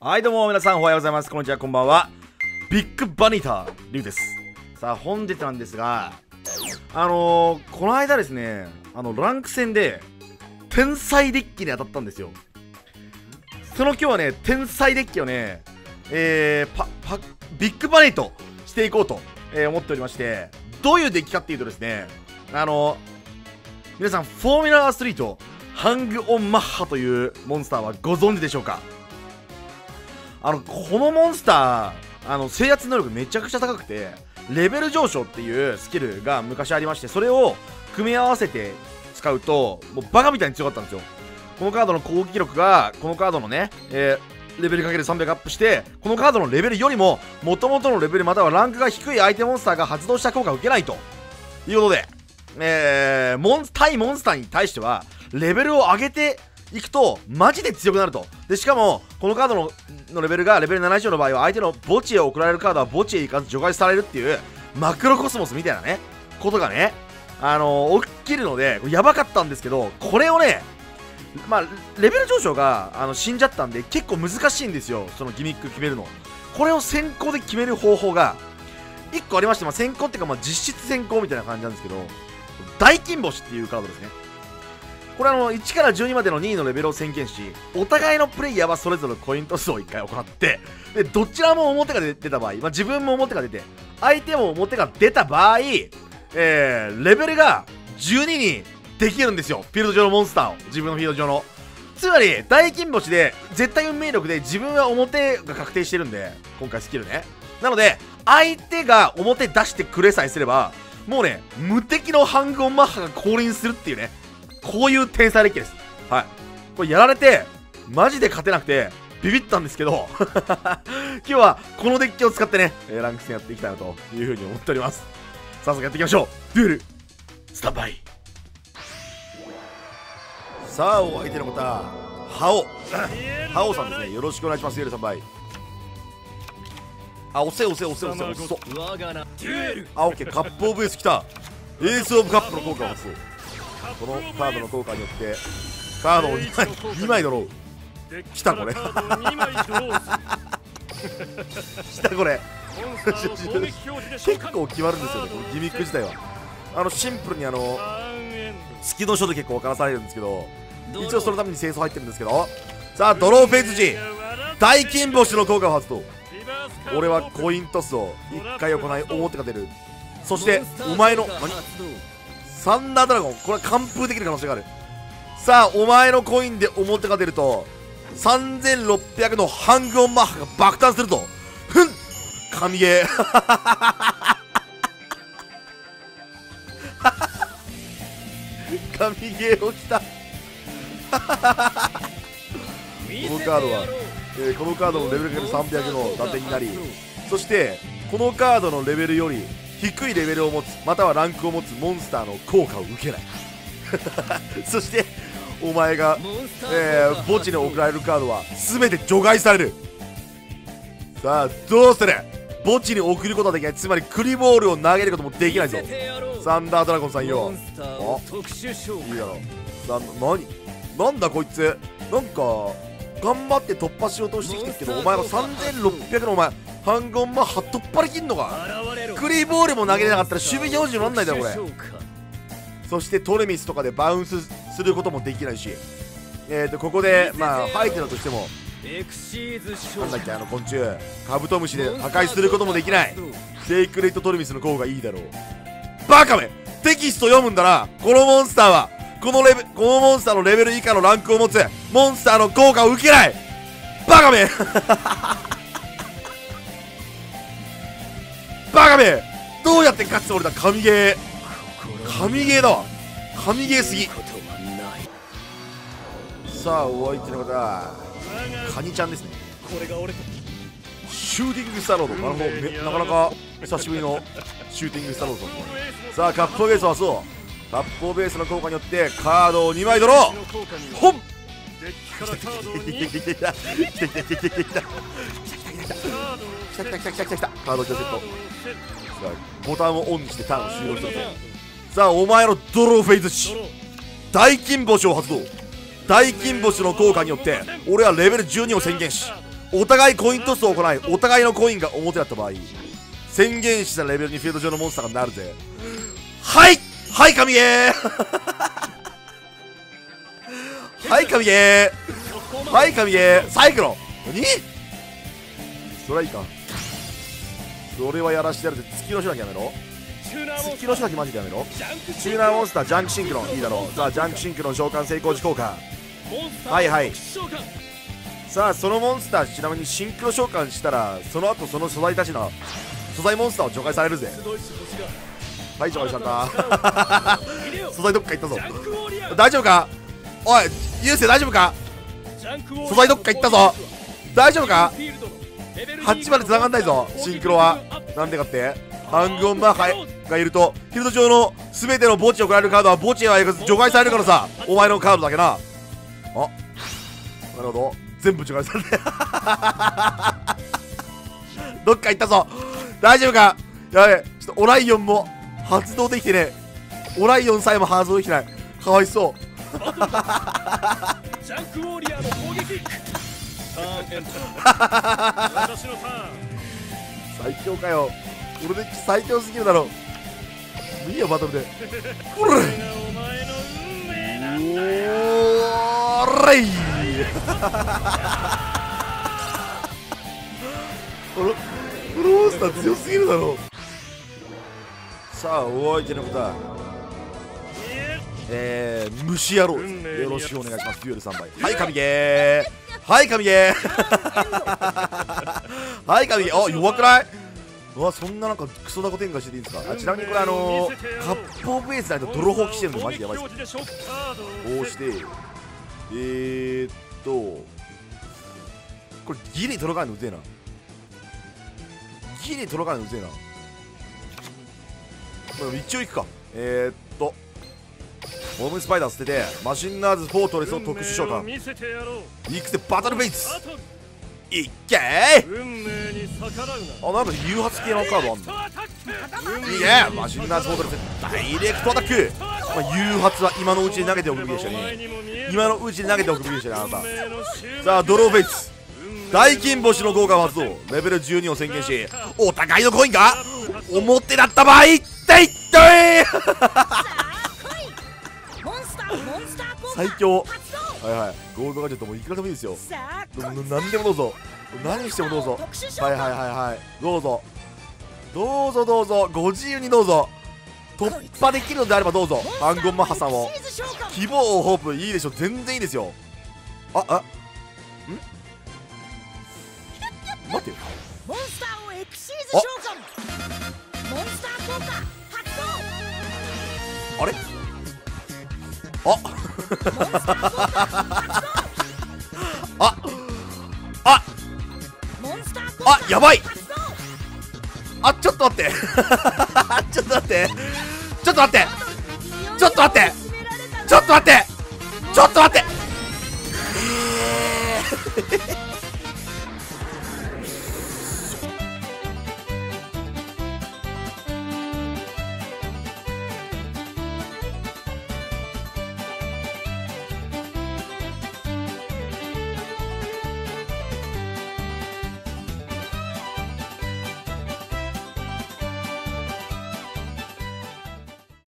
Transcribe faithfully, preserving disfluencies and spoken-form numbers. はいどうも皆さんおはようございます、こんにちは、こんばんは。ビッグバニーターリュウです。さあ本日なんですが、あのー、この間ですね、あのランク戦で天才デッキに当たったんですよ。その今日はね、天才デッキをね、えー、パパビッグバニーとしていこうと、えー、思っておりまして、どういうデッキかっていうとですね、あのー、皆さんフォーミュラーストリートハング・オン・マッハというモンスターはご存知でしょうか。あのこのモンスター、あの制圧能力めちゃくちゃ高くて、レベル上昇っていうスキルが昔ありまして、それを組み合わせて使うともうバカみたいに強かったんですよ。このカードの攻撃力がこのカードのね、えー、レベル かけるさんびゃく アップして、このカードのレベルよりも元々のレベルまたはランクが低い相手モンスターが発動した効果を受けないということで、えー、モン対モンスターに対してはレベルを上げていくとマジで強くなると。でしかもこのカード の, のレベルがレベルなな以上の場合は、相手の墓地へ送られるカードは墓地へ行かず除外されるっていうマクロコスモスみたいなねことがね、あのー、起きるのでやばかったんですけど、これをね、まあ、レベル上昇があの死んじゃったんで結構難しいんですよ、そのギミック決めるの。これを先行で決める方法がいっこありまして、まあ、先行っていうか、まあ、実質先行みたいな感じなんですけど、大金星っていうカードですね。これあのいちからじゅうにまでのにいのレベルを宣言し、お互いのプレイヤーはそれぞれコイントスをいっかい行って、でどちらも表が出た場合、まあ、自分も表が出て相手も表が出た場合、えー、レベルがじゅうににできるんですよ、フィールド上のモンスターを、自分のフィールド上の。つまり大金星で絶対運命力で自分は表が確定してるんで、今回スキルね、なので相手が表出してくれさえすればもうね、無敵のハング・オン・マッハが降臨するっていうね、こういう天才デッキです。はい、これやられてマジで勝てなくてビビったんですけど今日はこのデッキを使ってね、ランク戦やっていきたいなというふうに思っております。早速やっていきましょう。デュエルスタンバイ。さあお相手の方、ハオハオさんですね、よろしくお願いします。デュエルスタンバイ。あ、押せ押せ押せ押せ押せ。あ、オッケー、カップオブエースきた。エースオブカップの効果を押す。このカードの効果によってカードをにまいにまいドロー。来たこれ来たこれ結構決まるんですよね、このギミック自体は。あのシンプルにあのスキルの書で結構分からされるんですけど、一応そのために清掃入ってるんですけど。さあドローフェイズ時、大金星の効果を発動。俺はコイントスをいっかい行い表が出る。そしてお前の何サンダードラゴン、これは完封できる可能性がある。さあお前のコインで表が出るとさんぜんろっぴゃくのハング・オン・マッハが爆誕すると。ふん、神ゲー神ゲーをきたこのカードは、えー、このカードのレベル かけるさんびゃく の打点になり、そしてこのカードのレベルより低いレベルを持つまたはランクを持つモンスターの効果を受けないそしてお前が、えー、墓地に送られるカードは全て除外される。さあどうしてね、墓地に送ることはできない。つまりクリボールを投げることもできないぞ、サンダードラゴンさんよ。あ、いいやろさ何なんだこいつ、なんか頑張って突破しようとしてきてるけど、お前はさんぜんろっぴゃくのお前ハング・オン・マッハ突破できんのか。クリーボールも投げれなかったら守備表示にならないだろこれ。そしてトレミスとかでバウンスすることもできないし、えーとここでまあ吐いてたとしてもなんだっけ、あの昆虫カブトムシで破壊することもできない。セイクレットトレミスの方がいいだろう。バカめ、テキスト読むんだな。このモンスターはこのレベこのモンスターのレベル以下のランクを持つモンスターの効果を受けない。バカめバカめ、どうやって勝つの俺だ。神ゲー神ゲーだわ、神ゲーすぎ。さあお相手の方、カニちゃんですね。シューティングスタロード、なかなか久しぶりのシューティングスタロード。さあカップベースはそう、カップベースの効果によってカードをにまいドロー。ほっ、来た来た来た来た来た、カードキャセット。ボタンをオンにしてターンを終了すると。さあお前のドローフェイズし、大金星を発動。大金星の効果によって俺はレベルじゅうにを宣言し、お互いコイントスを行い、お互いのコインが表だった場合、宣言したレベルにフィールド上のモンスターがなるぜ。はいはい、神ゲーはい、神ゲーはい、神ゲーサイクロン何それはいいか。それはやらしてやるぜ。月のしばきやめろ。月のしばきマジでやめろ。チューナーモンスター、ジャンクシンクロン。いいだろう。さあ、ジャンクシンクロン召喚成功時効果。はいはい。さあ、そのモンスター、ちなみにシンクロ召喚したら、その後その素材たちの素材モンスターを除外されるぜ。はい、除外しちゃった素材どっか行ったぞ。大丈夫かおい、ユース大丈夫か。素材どっか行ったぞ。大丈夫か。はちまで繋がんないぞ、シンクロは。なんでかってハングオンバーがいるとフィールド上の全ての墓地を送られるカードは墓地へは除外されるからさ、お前のカードだけな。あ、なるほど、全部除外されてどっか行ったぞ。大丈夫か。やべえ、ちょっとオライオンも発動できてね。オライオンさえも発動できてない。かわいそうジャンクウォーリアーの攻撃最強かよ。俺で最強すぎるだろ。いいよバトルで。おれおれいこのフロースター強すぎるだろ。さあお相手のことはえー虫野郎です。よろしくお願いします。デュエルさんばい。はい神ゲーはい神ゲーはい神ゲー。あ、弱くない。うわ、そんななんかクソダコ展開してていいんですか。あ、ちなみにこれあのー、カップオブエースないと泥放棄してるのマジでやばいです。こうしてえーっとこれギリ届かないのうぜえな。ギリ届かないのうぜえな。これ一応いくか。えー、っとホームスパイダー捨ててマシンナーズフォートレスを特殊召喚。いくぜバトルベイツいっけー。あ、なんか誘発系のカードあんの。いやマシンナーズフォートレスダイレクトアタック、まあ、誘発は今のうちに投げておくべきでしたね。今のうちに投げておくべきでしたねあなた。さあドローベイツ大金星の効果を発動。レベルじゅうにを宣言し、お互いのコインが表だった場合っていって最強。はいはい、ゴールドガジェットもいくらでもいいですよ。何でもどうぞ、何してもどうぞ。はいはいはいはい、どうぞどうぞどうぞ、ご自由にどうぞ。突破できるのであればどうぞ。アンゴンマッハさんを希望をホープいいでしょ、全然いいですよ。ああ、ん待って、モンスターをエクシーズ召喚。モンスター効果発動。あれああああ、やばい。あ、ちょっと待ってちょっと待ってちょっと待ってちょっと待ってちょっと待ってちょっと待って